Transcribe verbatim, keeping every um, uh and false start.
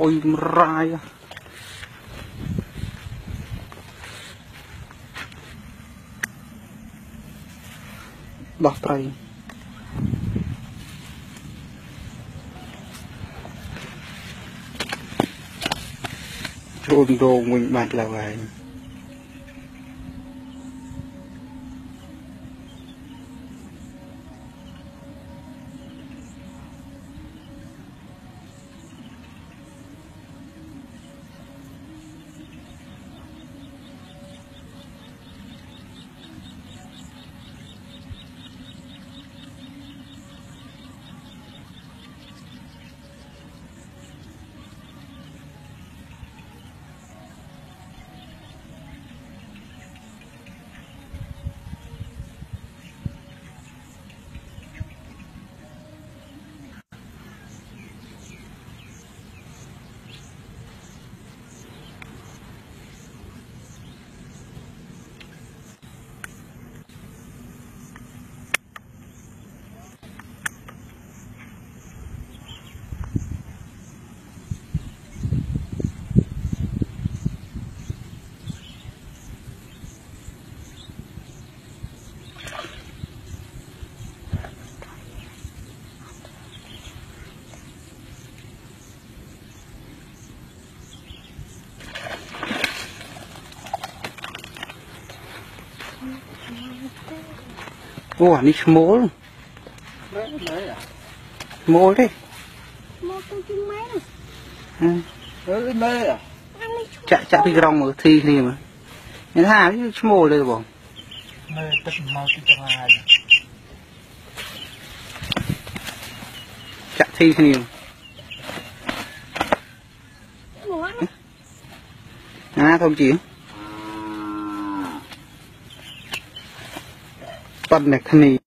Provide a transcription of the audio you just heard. Ôi rai đọc tay chôn đồ mình mặt là vậy. Ủa, này mố luôn. Mố đi. Mố tôi chưng máy rồi. Ừ. Đó là mê à? Chạy chạy đi rong ở thi thì mà. Nên hà cái mố lên rồi. Mê tất mò cái ra. Chạy thi thì. Mố. À không chịu. Bắt nè thân này.